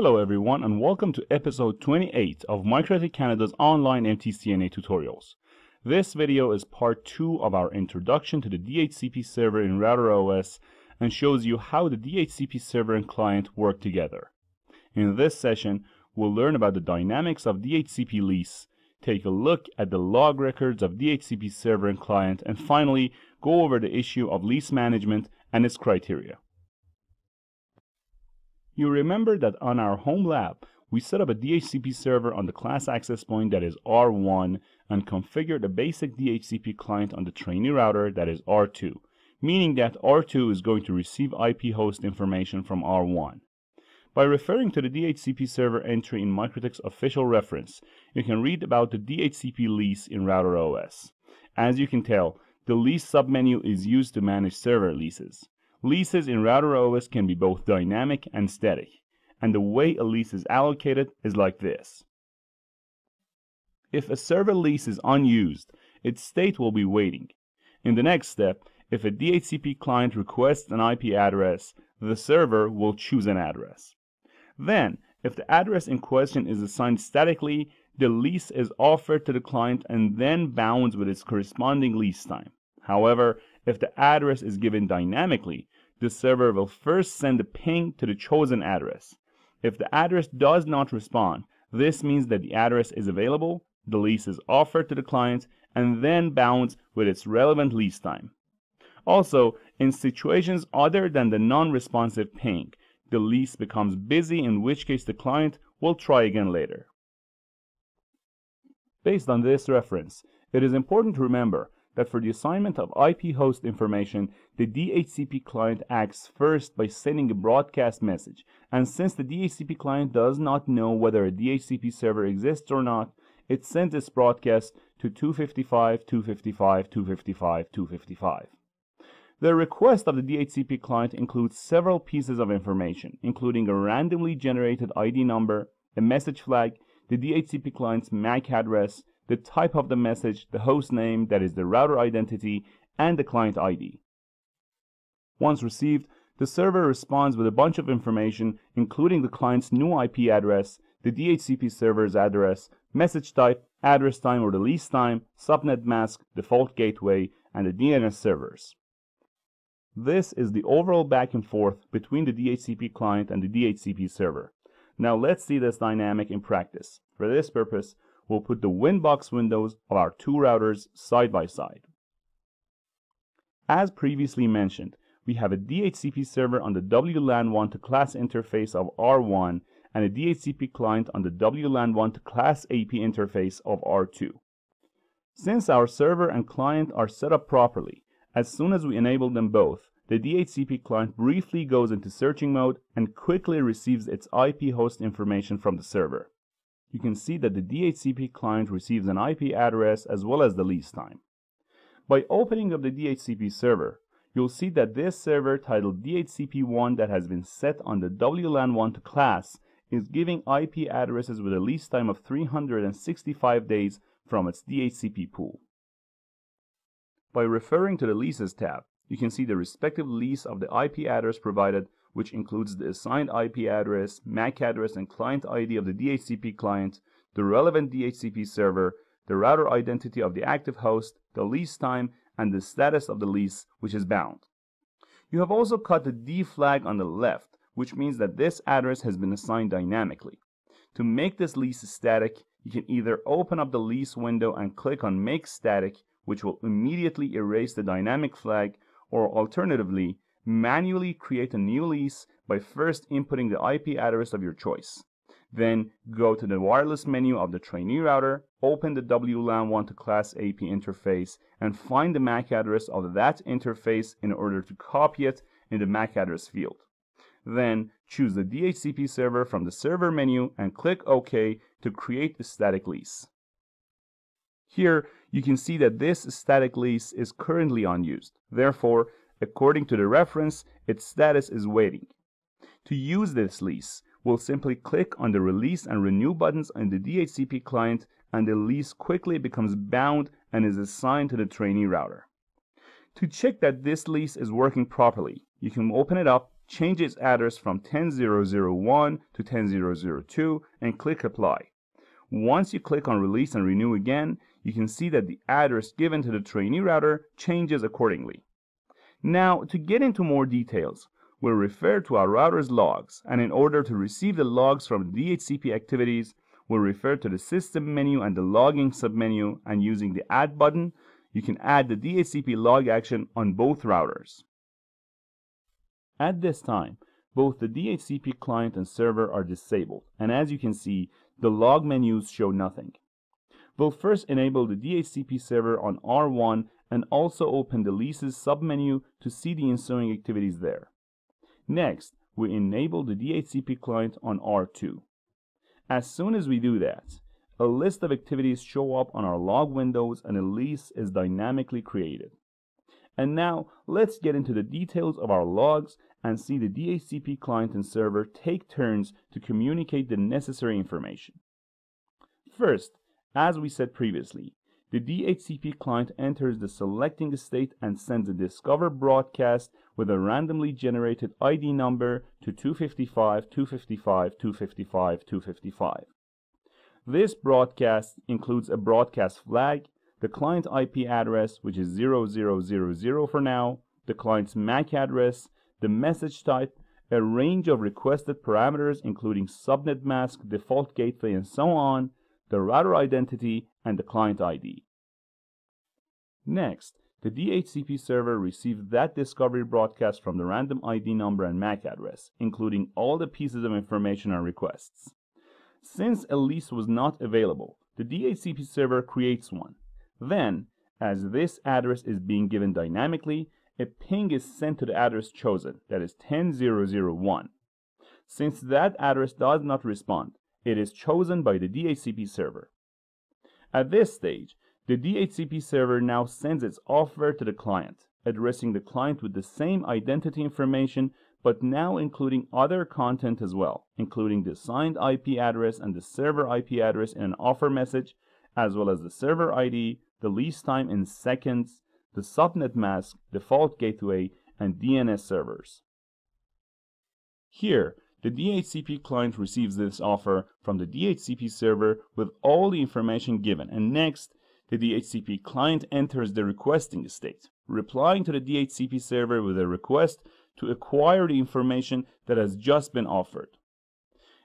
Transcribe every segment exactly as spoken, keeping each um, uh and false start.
Hello everyone and welcome to episode twenty-eight of MikroTik Canada's online M T C N A tutorials. This video is part two of our introduction to the D H C P server in RouterOS and shows you how the D H C P server and client work together. In this session, we'll learn about the dynamics of D H C P lease, take a look at the log records of D H C P server and client, and finally go over the issue of lease management and its criteria. You remember that on our home lab, we set up a D H C P server on the class access point, that is R one, and configured a basic D H C P client on the trainee router, that is R two, meaning that R two is going to receive I P host information from R one. By referring to the D H C P server entry in MikroTik's official reference, you can read about the D H C P lease in RouterOS. As you can tell, the lease submenu is used to manage server leases. Leases in RouterOS can be both dynamic and static, and the way a lease is allocated is like this. If a server lease is unused, its state will be waiting. In the next step, if a D H C P client requests an I P address, the server will choose an address. Then, if the address in question is assigned statically, the lease is offered to the client and then bounds with its corresponding lease time. However, if the address is given dynamically, the server will first send a ping to the chosen address. If the address does not respond, this means that the address is available, the lease is offered to the client, and then bounds with its relevant lease time. Also, in situations other than the non-responsive ping, the lease becomes busy, in which case the client will try again later. Based on this reference, it is important to remember that for the assignment of I P host information, the D H C P client acts first by sending a broadcast message, and since the D H C P client does not know whether a D H C P server exists or not, it sends its broadcast to two fifty-five, two fifty-five, two fifty-five, two fifty-five. The request of the D H C P client includes several pieces of information, including a randomly generated I D number, a message flag, the D H C P client's M A C address, the type of the message, the host name, that is the router identity, and the client I D. Once received, the server responds with a bunch of information, including the client's new I P address, the D H C P server's address, message type, address time or the lease time, subnet mask, default gateway, and the D N S servers. This is the overall back and forth between the D H C P client and the D H C P server. Now let's see this dynamic in practice. For this purpose, we'll put the WinBox windows of our two routers side by side. As previously mentioned, we have a D H C P server on the W LAN one to class interface of R one and a D H C P client on the W LAN one to class A P interface of R two. Since our server and client are set up properly, as soon as we enable them both, the D H C P client briefly goes into searching mode and quickly receives its I P host information from the server. You can see that the D H C P client receives an I P address as well as the lease time. By opening up the D H C P server, you'll see that this server titled D H C P one that has been set on the W LAN one to class is giving I P addresses with a lease time of three hundred sixty-five days from its D H C P pool. By referring to the Leases tab, you can see the respective lease of the I P address provided, which includes the assigned I P address, M A C address, and client I D of the D H C P client, the relevant D H C P server, the router identity of the active host, the lease time, and the status of the lease, which is bound. You have also cut the D flag on the left, which means that this address has been assigned dynamically. To make this lease static, you can either open up the lease window and click on Make Static, which will immediately erase the dynamic flag, or alternatively, manually create a new lease by first inputting the I P address of your choice. Then go to the wireless menu of the trainee router, open the W LAN one to class A P interface, and find the M A C address of that interface in order to copy it in the M A C address field. Then choose the D H C P server from the server menu and click OK to create a static lease. Here you can see that this static lease is currently unused. Therefore, according to the reference, its status is waiting. To use this lease, we'll simply click on the Release and Renew buttons on the D H C P client, and the lease quickly becomes bound and is assigned to the trainee router. To check that this lease is working properly, you can open it up, change its address from ten dot zero dot zero dot one to ten dot zero dot zero dot two and click Apply. Once you click on Release and Renew again, you can see that the address given to the trainee router changes accordingly. Now, to get into more details, we'll refer to our router's logs, and in order to receive the logs from D H C P activities, we'll refer to the System menu and the Logging submenu, and using the Add button, you can add the D H C P log action on both routers. At this time, both the D H C P client and server are disabled, and as you can see, the log menus show nothing. We'll first enable the D H C P server on R one and also open the Leases submenu to see the ensuing activities there. Next, we enable the D H C P client on R two. As soon as we do that, a list of activities show up on our log windows and a lease is dynamically created. And now, let's get into the details of our logs and see the D H C P client and server take turns to communicate the necessary information. First, as we said previously, the D H C P client enters the selecting state and sends a discover broadcast with a randomly generated I D number to two fifty-five, two fifty-five, two fifty-five, two fifty-five. This broadcast includes a broadcast flag, the client I P address, which is zero zero zero zero for now, the client's M A C address, the message type, a range of requested parameters including subnet mask, default gateway, and so on, the router identity, and the client I D. Next, the D H C P server receives that discovery broadcast from the random I D number and M A C address, including all the pieces of information and requests. Since a lease was not available, the D H C P server creates one. Then, as this address is being given dynamically, a ping is sent to the address chosen, that is ten dot zero dot zero dot one. Since that address does not respond, it is chosen by the D H C P server. At this stage, the D H C P server now sends its offer to the client, addressing the client with the same identity information, but now including other content as well, including the signed I P address and the server I P address in an offer message, as well as the server I D, the lease time in seconds, the subnet mask, default gateway, and D N S servers. Here, the D H C P client receives this offer from the D H C P server with all the information given, and next, the D H C P client enters the requesting state, replying to the D H C P server with a request to acquire the information that has just been offered.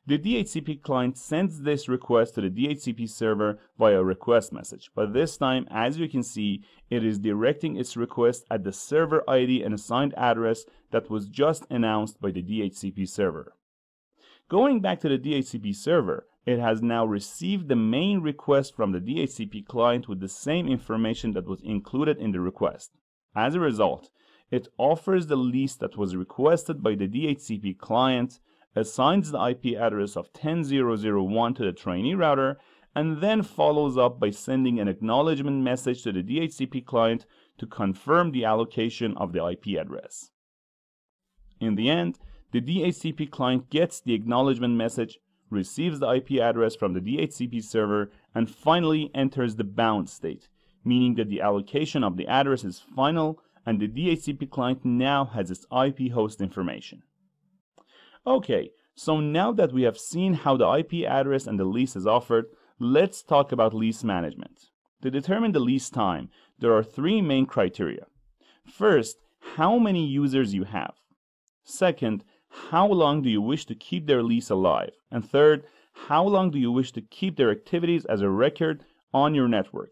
The D H C P client sends this request to the D H C P server via a request message, but this time, as you can see, it is directing its request at the server I D and assigned address that was just announced by the D H C P server. Going back to the D H C P server, it has now received the main request from the D H C P client with the same information that was included in the request. As a result, it offers the lease that was requested by the D H C P client, assigns the I P address of ten dot zero dot zero dot one to the trainee router, and then follows up by sending an acknowledgement message to the D H C P client to confirm the allocation of the I P address. In the end, the D H C P client gets the acknowledgement message, receives the I P address from the D H C P server, and finally enters the bound state, meaning that the allocation of the address is final and the D H C P client now has its I P host information. Okay, so now that we have seen how the I P address and the lease is offered, let's talk about lease management. To determine the lease time, there are three main criteria. First, how many users you have. Second, how long do you wish to keep their lease alive? And third, how long do you wish to keep their activities as a record on your network?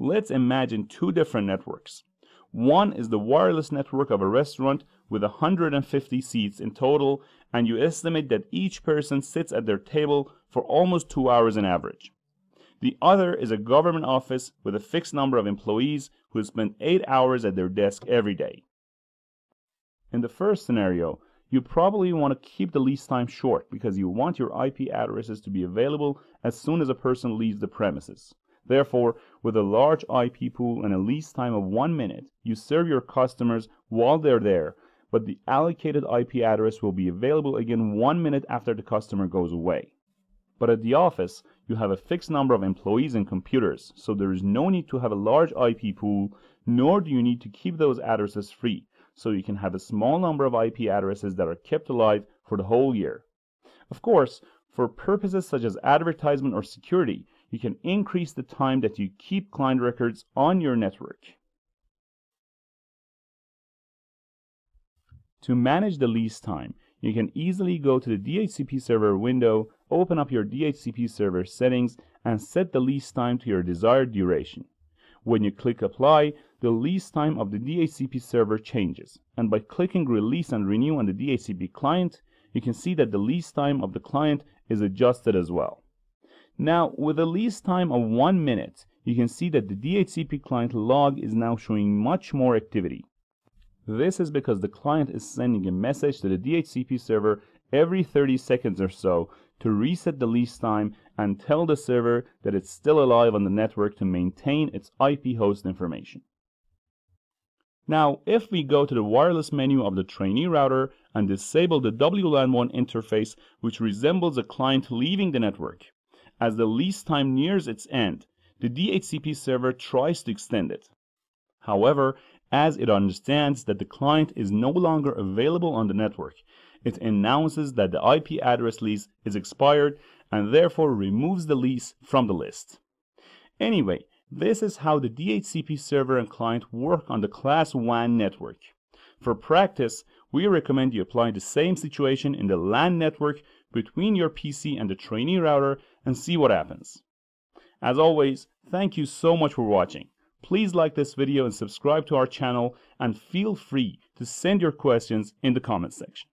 Let's imagine two different networks. One is the wireless network of a restaurant with one hundred fifty seats in total, and you estimate that each person sits at their table for almost two hours on average. The other is a government office with a fixed number of employees who spend eight hours at their desk every day. In the first scenario, you probably want to keep the lease time short because you want your I P addresses to be available as soon as a person leaves the premises. Therefore, with a large I P pool and a lease time of one minute, you serve your customers while they're there, but the allocated I P address will be available again one minute after the customer goes away. But at the office, you have a fixed number of employees and computers, so there is no need to have a large I P pool, nor do you need to keep those addresses free. so you can have a small number of I P addresses that are kept alive for the whole year. Of course, for purposes such as advertisement or security, you can increase the time that you keep client records on your network. To manage the lease time, you can easily go to the D H C P server window, open up your D H C P server settings, and set the lease time to your desired duration. When you click Apply, the lease time of the D H C P server changes, and by clicking Release and Renew on the D H C P client, you can see that the lease time of the client is adjusted as well. Now, with a lease time of one minute, you can see that the D H C P client log is now showing much more activity. This is because the client is sending a message to the D H C P server every thirty seconds or so to reset the lease time and tell the server that it's still alive on the network to maintain its I P host information. Now, if we go to the wireless menu of the trainee router and disable the W LAN one interface, which resembles a client leaving the network, as the lease time nears its end, the D H C P server tries to extend it. However, as it understands that the client is no longer available on the network, it announces that the I P address lease is expired and therefore removes the lease from the list. Anyway, this is how the D H C P server and client work on the Class WAN network. For practice, we recommend you apply the same situation in the LAN network between your P C and the trainee router and see what happens. As always, thank you so much for watching. Please like this video and subscribe to our channel, and feel free to send your questions in the comment section.